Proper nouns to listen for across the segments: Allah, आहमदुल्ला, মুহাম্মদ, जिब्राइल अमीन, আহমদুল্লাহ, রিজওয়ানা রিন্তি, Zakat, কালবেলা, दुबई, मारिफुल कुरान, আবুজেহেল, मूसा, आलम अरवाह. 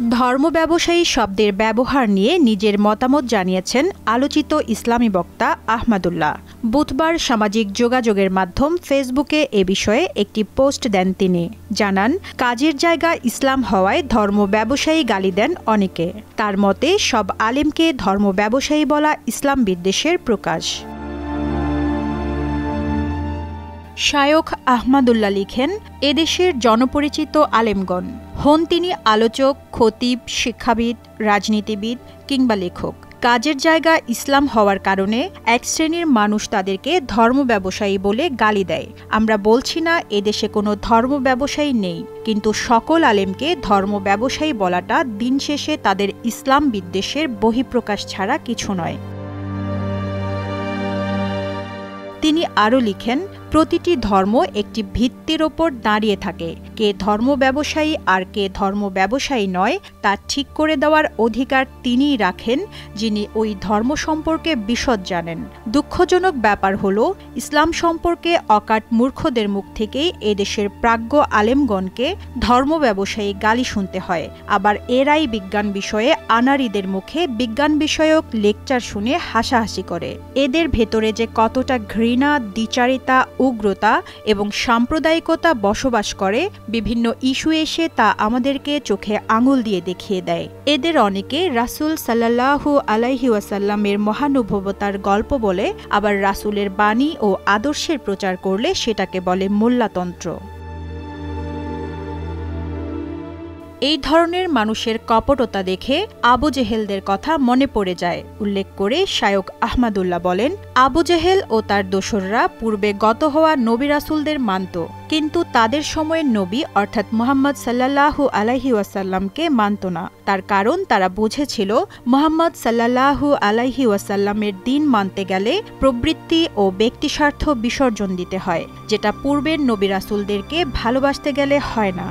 धर्म व्यवसायी शब्देर व्यवहार निये निजेर मतामत जानिয়েছেন आलोचित इस्लामी वक्ता आहमदुल्ला। बुधवार सामाजिक जोगाजोगेर माध्यम फेसबुके ए विषये एकटी पोस्ट देन तिनी। जानान काजेर जायगा इस्लाम हवाय धर्म व्यवसायी गाली देन अनेके। तार मते सब आलेमके धर्म व्यवसायी बला इस्लाम विद्वेषेर प्रकाश। शायख आहमदुल्ला लिखेन एदेशेर जनपरिचित आलेमगण हन तिनी आलोचक, खतीब, शिक्षाविद, राजनीतिविद किंबा लेखक। काजेर जायगा इस्लाम हवार कारणे एक श्रेणीर मानुष तादेरके धर्म व्यवसायी बोले गाली देय। आमरा बोलछि ना एदेशे कोनो धर्म व्यवसायी नेई, किन्तु सकल आलेमके धर्म व्यवसायी बलाटा दिन शेषे तादेर इस्लाम विद्वेषेर बहिप्रकाश छाड़ा किछु नय। तिनी आरो लिखेन प्रतिटी धर्म एकटी भित्तिर ओपर दाड़िये थाके। के धर्म व्यवसायी आर के धर्म व्यवसायी नय ता ठीक करे देवार अधिकार तिनिई राखेन जिनि ओई धर्म सम्पर्के विशद जानेन। दुःखजनक ब्यापार हलो इस्लाम सम्पर्के अकाट मूर्खदेर मुख थेकेई एदेशेर प्राज्ञ आलेमगणके धर्म व्यवसायी गाली शुनते हय। आबार एराई विज्ञान विषये आनारिदेर मुखे विज्ञान विषयक लेक्चार शुने हासाहासि करे। एदेर भेतरे जे कतटा घृणा, द्विचारिता, उग्रता एवं साम्प्रदायिकता बसबास करे विभिन्न इस्यू एसे ता आमादेरके चोखे आंगुल दिए देखिए देय। एदेर अनेके रासूल सल्लल्लाहु आलैहि वासाल्लामेर महानुभवतार गल्प बोले, आबार रासूलेर बाणी ओ आदर्शेर प्रचार करले सेटाके बोले मोल्लातंत्र। এই ধরনের মানুষের কপটতা দেখে আবুজেহেলদের কথা মনে পড়ে যায় উল্লেখ করে শায়খ আহমদুল্লাহ বলেন, আবুজেহেল ও তার দোসররা পূর্বে গত হওয়া নবী রাসূলদের মানত, কিন্তু তাদের সময়ে নবী অর্থাৎ মুহাম্মদ সাল্লাল্লাহু আলাইহি ওয়াসাল্লামকে মানত না। তার কারণ তারা বুঝেছিল মুহাম্মদ সাল্লাল্লাহু আলাইহি ওয়াসাল্লামের দিন মানতে গেলে প্রবৃত্তি ও ব্যক্তিস্বার্থ বিসর্জন দিতে হয়, যেটা পূর্বের নবী রাসূলদেরকে ভালোবাসতে গেলে হয় না।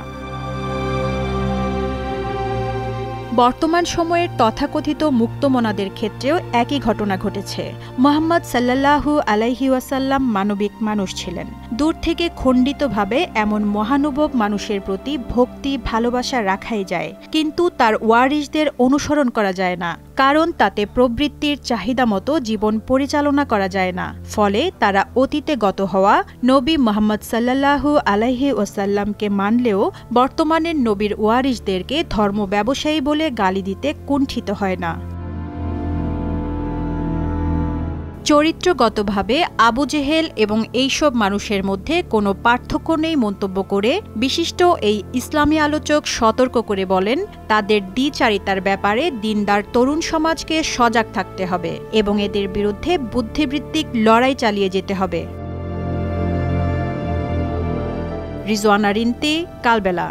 बर्तमान समय तथाकथित मुक्तमनादेर क्षेत्रेও একই घटना घटेছে। मुहम्मद सल्लल्लाहु आलैहि वासाल्लाम मानविक मानुष ছিলেন। दूर থেকে খণ্ডিতভাবে এমন মহানুভব মানুষের প্রতি ভক্তি ভালোবাসা রাখাই যায়, কিন্তু তার ওয়ারিশদের অনুসরণ করা যায় না, কারণ তাতে প্রবৃত্তির চাহিদা মতো জীবন পরিচালনা করা যায় না। ফলে তারা অতীতে গত হওয়া নবী মুহাম্মদ সাল্লাল্লাহু আলাইহি ওয়াসাল্লামকে মানলেও বর্তমানের নবীর ওয়ারিশদেরকে ধর্ম ব্যবসায়ী বলে গালি দিতে কুণ্ঠিত হয় না। চরিত্রগতভাবে আবুজেহেল এবং এইসব মানুষের মধ্যে কোনো পার্থক্য নেই মন্তব্য করে বিশিষ্ট এই ইসলামী আলোচক সতর্ক করে বলেন, তাদের দ্বিচারিতার ব্যাপারে দিনদার তরুণ সমাজকে সজাগ থাকতে হবে এবং এদের বিরুদ্ধে বুদ্ধিবৃত্তিক লড়াই চালিয়ে যেতে হবে। রিজওয়ানা রিন্তি, কালবেলা।